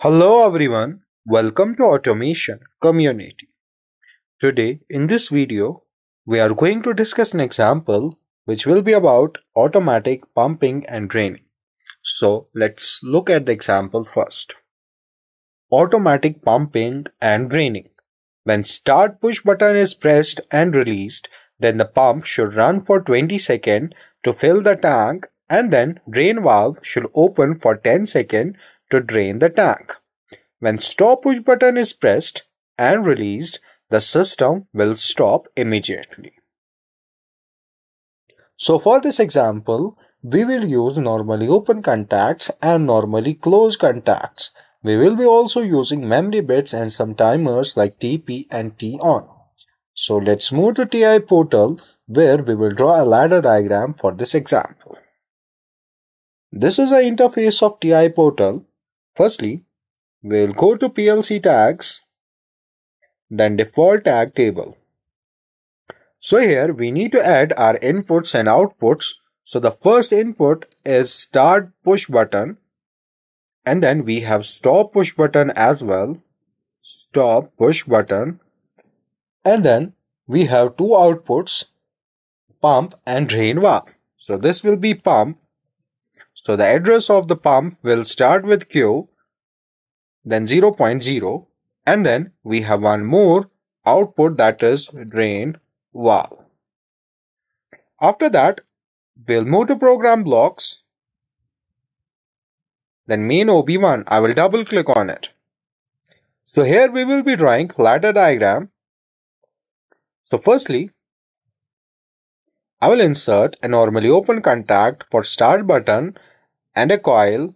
Hello everyone, welcome to Automation Community. Today in this video, we are going to discuss an example which will be about automatic pumping and draining. So let's look at the example first. Automatic pumping and draining. When start push button is pressed and released, then the pump should run for 20 seconds to fill the tank and then drain valve should open for 10 seconds to drain the tank. When stop push button is pressed and released, the system will stop immediately. So for this example, we will use normally open contacts and normally closed contacts. We will be also using memory bits and some timers like TP and TON. So let's move to TIA Portal where we will draw a ladder diagram for this example. This is the interface of TIA Portal. Firstly, we'll go to PLC tags, then default tag table. So here we need to add our inputs and outputs. So the first input is start push button, and then we have stop push button as well, stop push button, and then we have two outputs, pump and drain valve. So this will be pump. So the address of the pump will start with Q, then 0.0, and then we have one more output that is drain valve. After that, we'll move to program blocks, then main OB1, I will double click on it. So here we will be drawing ladder diagram. So firstly, I will insert a normally open contact for start button and a coil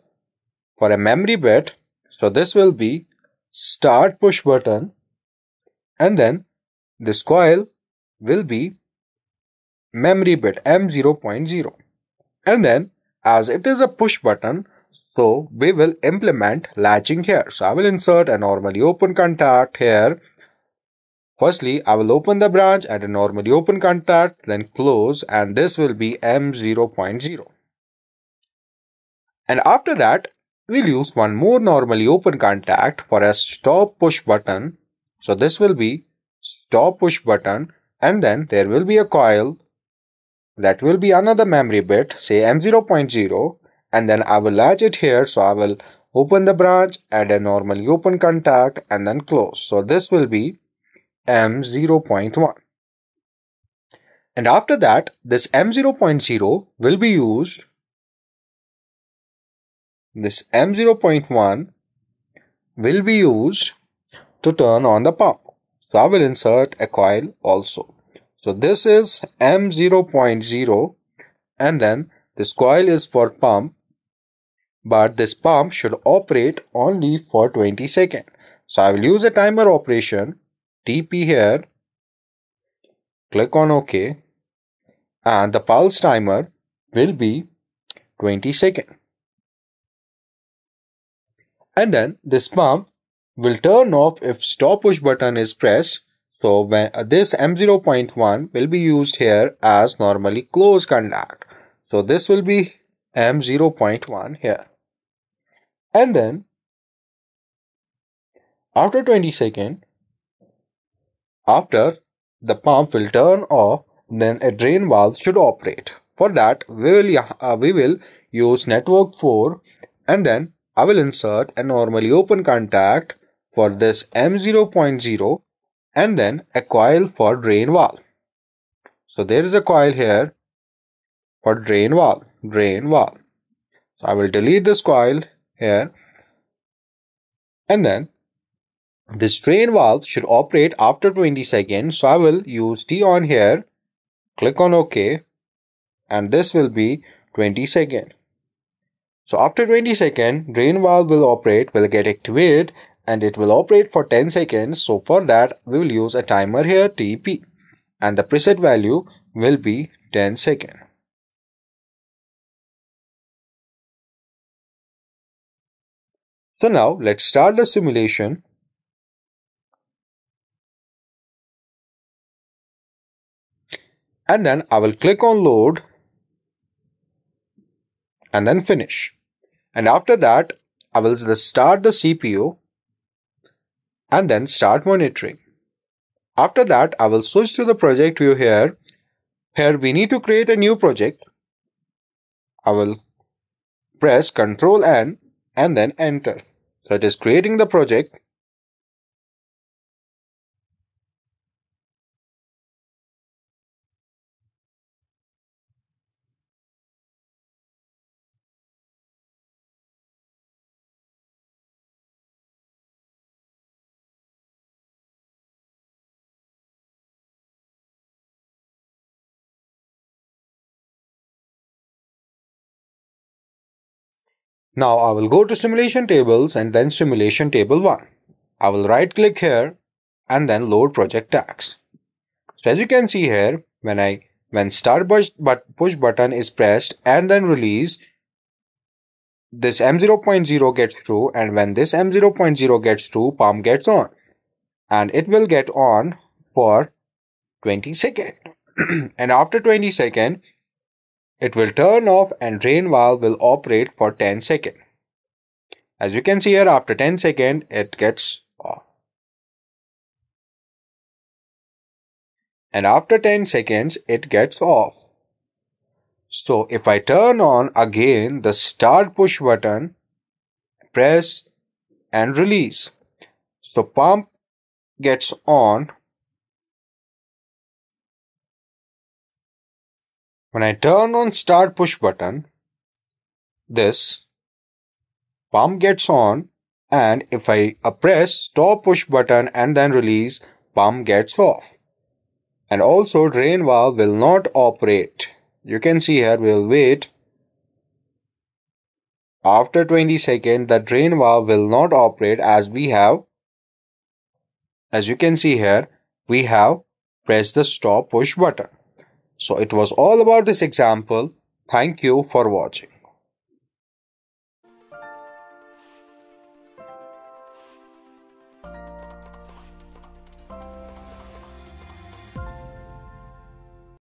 for a memory bit. So this will be start push button, and then this coil will be memory bit M0.0, and then as it is a push button, so we will implement latching here. So I will insert a normally open contact here. Firstly, I will open the branch at a normally open contact, then close, and this will be M0.0. And after that, we'll use one more normally open contact for a stop push button. So this will be stop push button, and then there will be a coil that will be another memory bit, say M0.0, and then I will latch it here. So I will open the branch at a normally open contact and then close. So this will be M0.1, and after that this M0.0 will be used, this M0.1 will be used to turn on the pump. So I will insert a coil also. So this is M0.0, and then this coil is for pump, but this pump should operate only for 20 seconds. So I will use a timer operation, TP here, click on OK, and the pulse timer will be 20 seconds. And then this pump will turn off if stop push button is pressed. So when this M0.1 will be used here as normally closed contact. So this will be M0.1 here. And then after 20 seconds, after the pump will turn off, then a drain valve should operate. For that, we will use network 4, and then I will insert a normally open contact for this M0.0 and then a coil for drain valve. So there is a coil here for drain valve, So I will delete this coil here, and then this drain valve should operate after 20 seconds. So I will use TON here, click on OK, and this will be 20 seconds. So after 20 seconds, drain valve will operate, will get activated, and it will operate for 10 seconds. So for that, we will use a timer here, TP, and the preset value will be 10 seconds. So now let's start the simulation. And then I will click on load and then finish. And after that, I will start the CPU and then start monitoring. After that, I will switch to the project view here. Here we need to create a new project. I will press Ctrl N and then enter. So it is creating the project. Now I will go to simulation tables and then simulation table 1. I will right click here and then load project tags. So as you can see here, when start push button is pressed and then release, this M0.0 gets through, and when this M0.0 gets through, palm gets on, and it will get on for 20 seconds. And after 20 seconds, it will turn off and drain valve will operate for 10 seconds. As you can see here, after 10 seconds, it gets off. And after 10 seconds, it gets off. So if I turn on again the start push button, press and release. So pump gets on. When I turn on start push button, this pump gets on, and if I press stop push button and then release, pump gets off. And also drain valve will not operate. You can see here, we'll wait. After 20 seconds, the drain valve will not operate as we have. As you can see here, we have pressed the stop push button. So it was all about this example. Thank you for watching.